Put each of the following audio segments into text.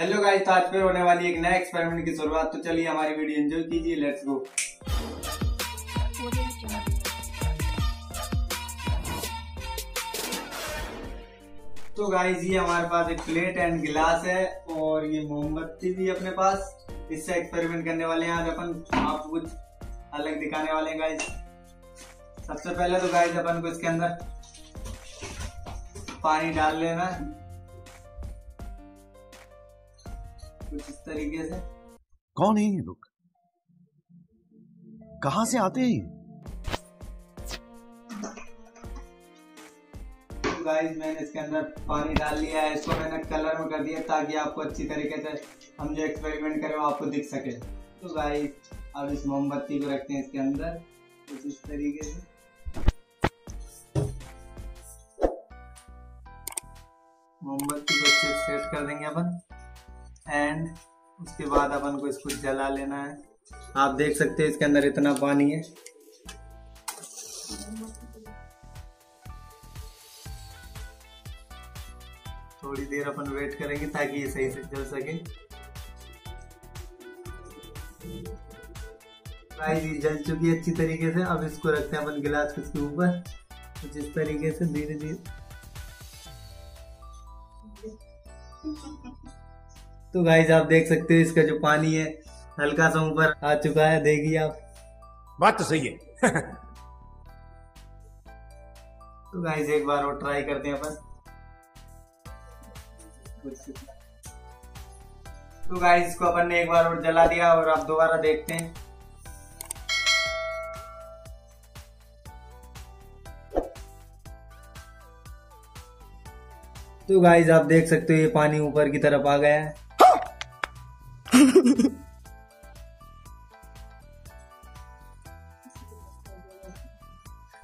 Hello guys, तो आज फिर होने वाली एक नया एक्सपेरिमेंट की शुरुआत। तो चलिए हमारी वीडियो एंजॉय कीजिए, लेट्स गो। तो गाइस ये हमारे पास एक प्लेट एंड गिलास है और ये मोमबत्ती भी अपने पास। इससे एक्सपेरिमेंट करने वाले हैं आज अपन, आपको कुछ अलग दिखाने वाले हैं गाइस। सबसे पहले तो गाइस अपन को इसके अंदर पानी डाल लेना है कुछ इस तरीके से। कौन है ये लोग, कहां से आते हैं? तो गाइस मैंने इसके अंदर पानी डाल लिया है, इसको मैंने कलर में कर दिया ताकि आपको अच्छी तरीके से हम जो एक्सपेरिमेंट करें वो आपको दिख सके। तो गाइस अब इस मोमबत्ती को रखते हैं इसके अंदर कुछ इस तरीके से। मोमबत्ती को अच्छे से सेट कर देंगे अपन एंड उसके बाद अपन को इसको जला लेना है। आप देख सकते हैं इसके अंदर इतना पानी है। थोड़ी देर अपन वेट करेंगे ताकि ये सही से जल सके। जल चुकी है अच्छी तरीके से। अब इसको रखते हैं अपन गिलास के ऊपर कुछ इस तरीके से, धीरे धीरे। तो गाइस आप देख सकते हो इसका जो पानी है हल्का सा ऊपर आ चुका है, देखिए आप। बात तो सही है। तो गाइस एक बार और ट्राई करते हैं अपन। तो गाइस इसको अपन ने एक बार और जला दिया और आप दोबारा देखते हैं। तो गाइस आप देख सकते हो ये पानी ऊपर की तरफ आ गया है।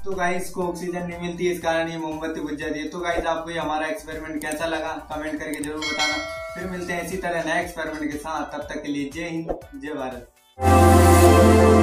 तो गाइस को ऑक्सीजन नहीं मिलती, इस कारण ये मोमबत्ती बुझ जाती है। तो गाइस आपको ये हमारा एक्सपेरिमेंट कैसा लगा कमेंट करके जरूर बताना। फिर मिलते हैं इसी तरह नए एक्सपेरिमेंट के साथ, तब तक के लिए जय हिंद जय भारत।